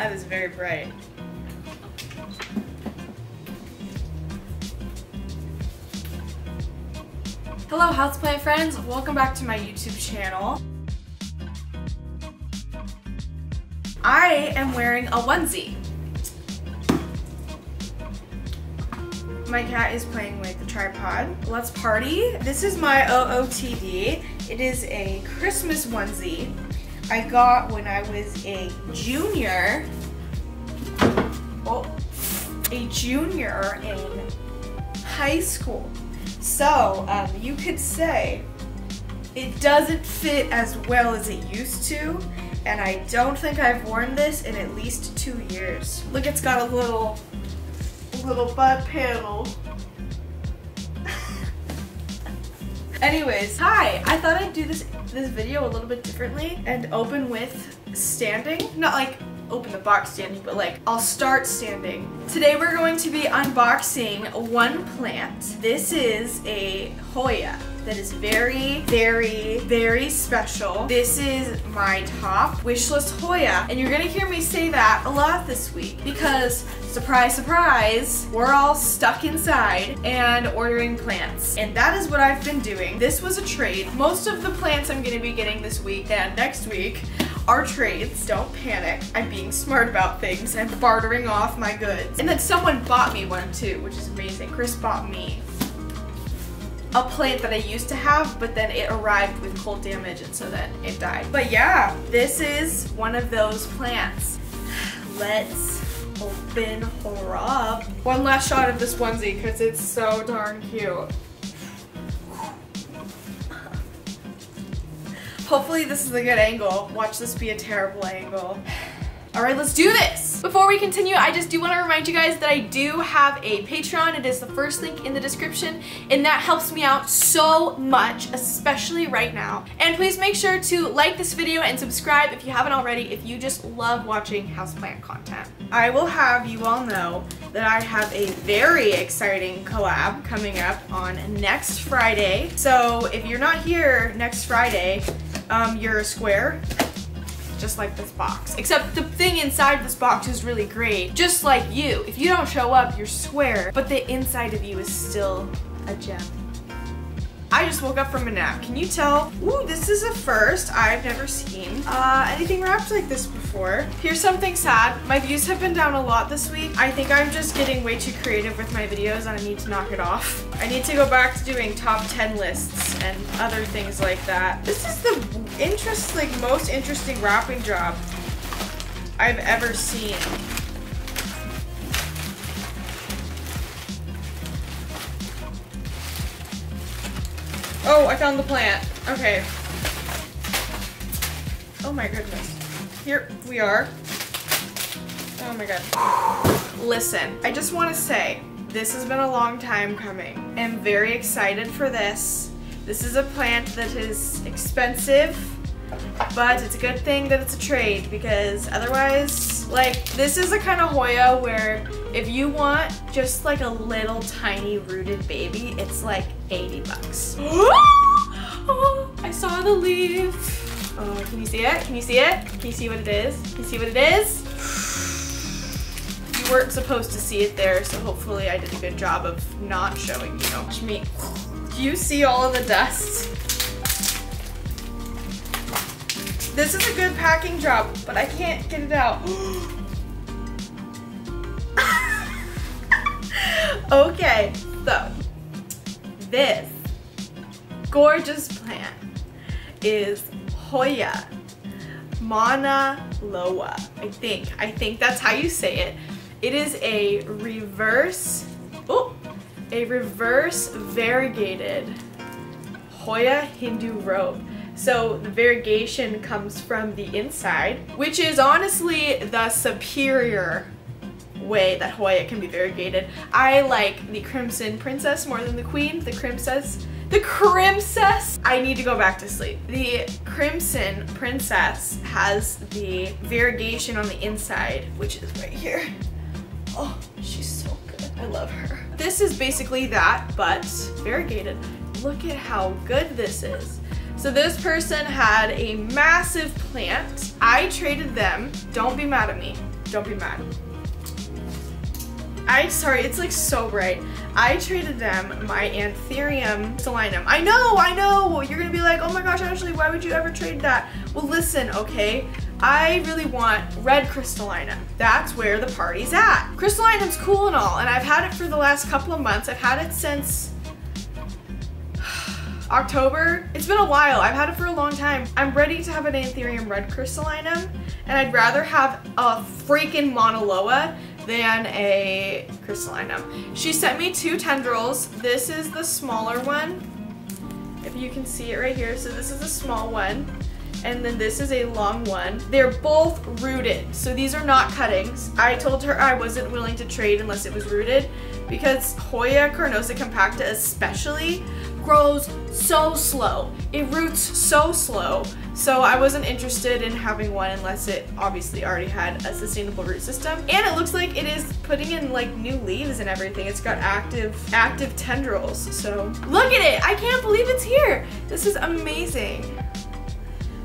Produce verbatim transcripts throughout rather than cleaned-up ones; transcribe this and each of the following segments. That is very bright. Hello houseplant friends, welcome back to my YouTube channel. I am wearing a onesie. My cat is playing with the tripod. Let's party. This is my O O T D. It is a Christmas onesie I got when I was a junior. Oh, a junior in high school. So, um, you could say it doesn't fit as well as it used to, and I don't think I've worn this in at least two years. Look, it's got a little, little butt panel. Anyways, hi! I thought I'd do this, this video a little bit differently and open with standing. Not like open the box standing, but like I'll start standing. Today we're going to be unboxing one plant. This is a Hoya that is very, very, very special. This is my top wishlist Hoya, and you're gonna hear me say that a lot this week because surprise, surprise, we're all stuck inside and ordering plants, and that is what I've been doing. This was a trade. Most of the plants I'm gonna be getting this week and next week our trades. Don't panic. I'm being smart about things. I'm bartering off my goods. And then someone bought me one too, which is amazing. Chris bought me a plant that I used to have, but then it arrived with cold damage and so then it died. But yeah, this is one of those plants. Let's open her up. One last shot of this onesie because it's so darn cute. Hopefully this is a good angle. Watch this be a terrible angle. All right, let's do this. Before we continue, I just do want to remind you guys that I do have a Patreon. It is the first link in the description, and that helps me out so much, especially right now. And please make sure to like this video and subscribe if you haven't already, if you just love watching houseplant content. I will have you all know that I have a very exciting collab coming up on next Friday. So if you're not here next Friday, Um, you're a square, just like this box. Except the thing inside this box is really great, just like you. If you don't show up, you're square, but the inside of you is still a gem. I just woke up from a nap. Can you tell? Ooh, this is a first. I've never seen uh, anything wrapped like this before. Here's something sad. My views have been down a lot this week. I think I'm just getting way too creative with my videos and I need to knock it off. I need to go back to doing top ten lists and other things like that. This is the interest, like, most interesting wrapping job I've ever seen. Oh, I found the plant. Okay. Oh my goodness. Here we are. Oh my god. Listen, I just want to say this has been a long time coming. I'm very excited for this. This is a plant that is expensive, but it's a good thing that it's a trade because otherwise, like, this is a kind of Hoya where if you want just like a little tiny rooted baby, it's like eighty bucks. Oh, I saw the leaf. Oh, can you see it? Can you see it? Can you see what it is? Can you see what it is? You weren't supposed to see it there, so hopefully I did a good job of not showing you. Watch me. Do you see all of the dust? This is a good packing job, but I can't get it out. Okay, so this gorgeous plant is Hoya Mauna Loa. I think. I think that's how you say it. It is a reverse, oh, a reverse variegated Hoya Hindu robe. So the variegation comes from the inside, which is honestly the superior way that Hoya can be variegated. I like the Crimson Princess more than the Queen. The Crimcess. The Crimcess! I need to go back to sleep. The Crimson Princess has the variegation on the inside, which is right here. Oh, she's so good. I love her. This is basically that, but variegated. Look at how good this is. So this person had a massive plant. I traded them. Don't be mad at me. Don't be mad. I, sorry, it's like so bright. I traded them my Anthurium crystallinum. I know, I know, you're gonna be like, oh my gosh, Ashley, why would you ever trade that? Well, listen, okay, I really want red crystallinum. That's where the party's at. Crystallinum's cool and all, and I've had it for the last couple of months. I've had it since October. It's been a while. I've had it for a long time. I'm ready to have an Anthurium red crystallinum, and I'd rather have a freaking Mauna Loa than a crystallinum. She sent me two tendrils. This is the smaller one, if you can see it right here. So this is a small one, and then this is a long one. They're both rooted, so these are not cuttings. I told her I wasn't willing to trade unless it was rooted, because Hoya Carnosa Compacta especially grows so slow. It roots so slow, so I wasn't interested in having one unless it obviously already had a sustainable root system. And it looks like it is putting in like new leaves and everything. It's got active active tendrils, so look at it! I can't believe it's here! This is amazing.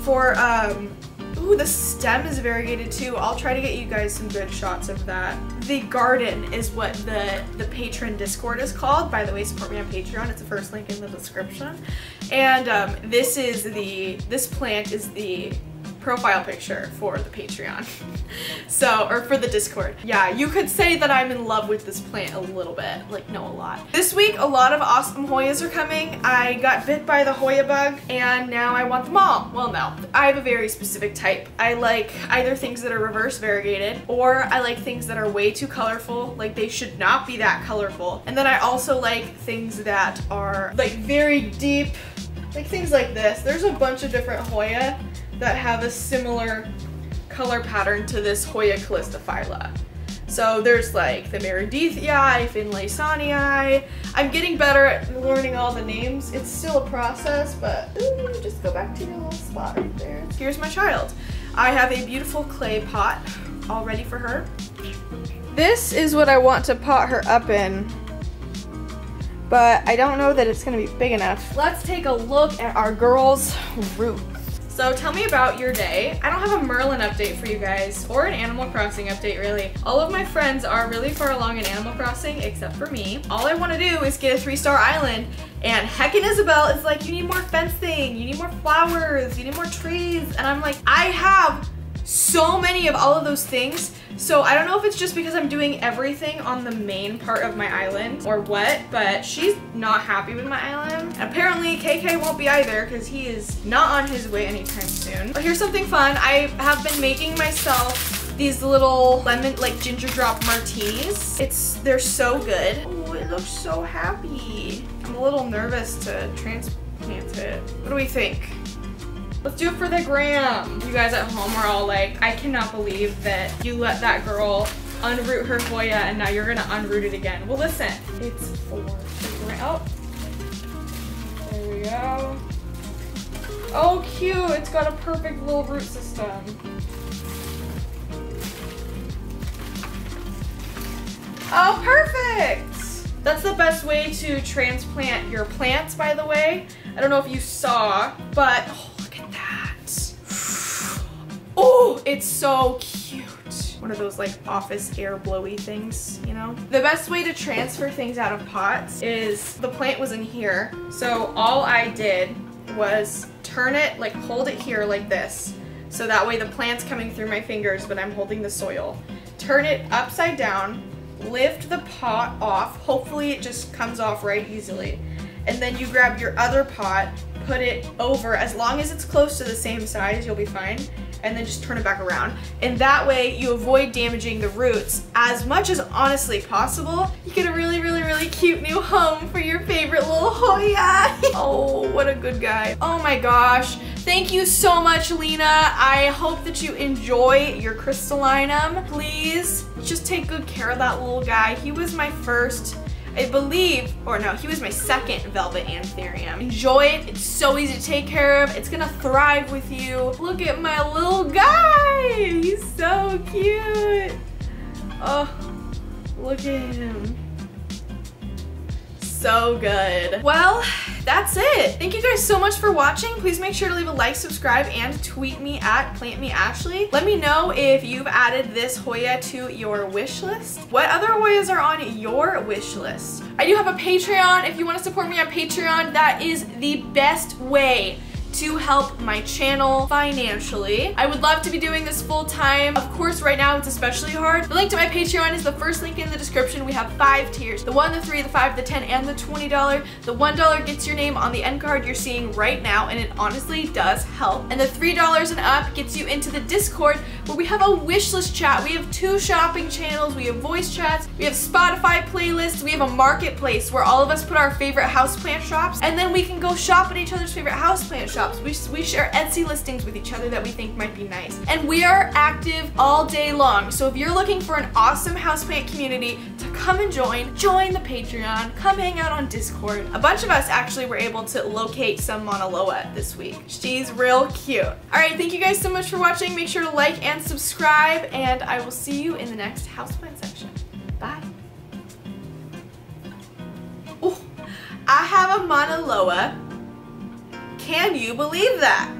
For, um, ooh, the stem is variegated too. I'll try to get you guys some good shots of that. The garden is what the, the patron Discord is called. By the way, support me on Patreon. It's the first link in the description. And um, this is the, this plant is the profile picture for the Patreon. So, or for the Discord. Yeah, you could say that I'm in love with this plant a little bit, like no, a lot. This week, a lot of awesome Hoyas are coming. I got bit by the Hoya bug and now I want them all. Well, no, I have a very specific type. I like either things that are reverse variegated, or I like things that are way too colorful, like they should not be that colorful. And then I also like things that are like very deep, like things like this. There's a bunch of different Hoya that have a similar color pattern to this Hoya Callistophylla. So there's like the Meridithii, Finlaysonii. I'm getting better at learning all the names. It's still a process, but ooh, just go back to your little spot right there. Here's my child. I have a beautiful clay pot all ready for her. This is what I want to pot her up in, but I don't know that it's gonna be big enough. Let's take a look at our girl's roots. So tell me about your day. I don't have a Merlin update for you guys, or an Animal Crossing update really. All of my friends are really far along in Animal Crossing except for me. All I want to do is get a three-star island, and heckin' Isabel is like, you need more fencing, you need more flowers, you need more trees, and I'm like, I have so many of all of those things. So I don't know if it's just because I'm doing everything on the main part of my island or what, but she's not happy with my island. Apparently K K won't be either, because he is not on his way anytime soon. But here's something fun. I have been making myself these little lemon, like ginger drop martinis. It's, they're so good. Oh, it looks so happy. I'm a little nervous to transplant it. What do we think? Let's do it for the gram. You guys at home are all like, I cannot believe that you let that girl unroot her Hoya and now you're gonna unroot it again. Well, listen, it's for the gram. Oh, there we go. Oh, cute, it's got a perfect little root system. Oh, perfect. That's the best way to transplant your plants, by the way. I don't know if you saw, but, oh, oh, it's so cute. One of those like office air blowy things, you know? The best way to transfer things out of pots is, the plant was in here, so all I did was turn it, like hold it here like this. So that way the plant's coming through my fingers, but I'm holding the soil. Turn it upside down, lift the pot off. Hopefully it just comes off right easily. And then you grab your other pot, put it over, as long as it's close to the same size, you'll be fine. And then just turn it back around. And that way you avoid damaging the roots as much as honestly possible. You get a really, really, really cute new home for your favorite little Hoya. Oh, what a good guy. Oh my gosh. Thank you so much, Lena. I hope that you enjoy your crystallinum. Please just take good care of that little guy. He was my first, I believe, or no, he was my second velvet anthurium. Enjoy it, it's so easy to take care of. It's gonna thrive with you. Look at my little guy, he's so cute. Oh, look at him. So good. Well, that's it. Thank you guys so much for watching. Please make sure to leave a like, subscribe, and tweet me at PlantMeAshley. Let me know if you've added this Hoya to your wish list. What other Hoyas are on your wish list? I do have a Patreon. If you want to support me on Patreon, that is the best way to help my channel financially. I would love to be doing this full time. Of course, right now it's especially hard. The link to my Patreon is the first link in the description. We have five tiers: the one, the three, the five, the ten, and the twenty dollar. The one dollar gets your name on the end card you're seeing right now, and it honestly does help. And the three dollars and up gets you into the Discord, where we have a wishlist chat. We have two shopping channels, we have voice chats, we have Spotify playlists, we have a marketplace where all of us put our favorite houseplant shops, and then we can go shop at each other's favorite houseplant shops. We, we share Etsy listings with each other that we think might be nice. And we are active all day long. So if you're looking for an awesome houseplant community to come and join, join the Patreon, come hang out on Discord. A bunch of us actually were able to locate some Mauna Loa this week. She's real cute. All right, thank you guys so much for watching. Make sure to like and subscribe, and I will see you in the next houseplant section. Bye. Oh, I have a Mauna Loa. Can you believe that?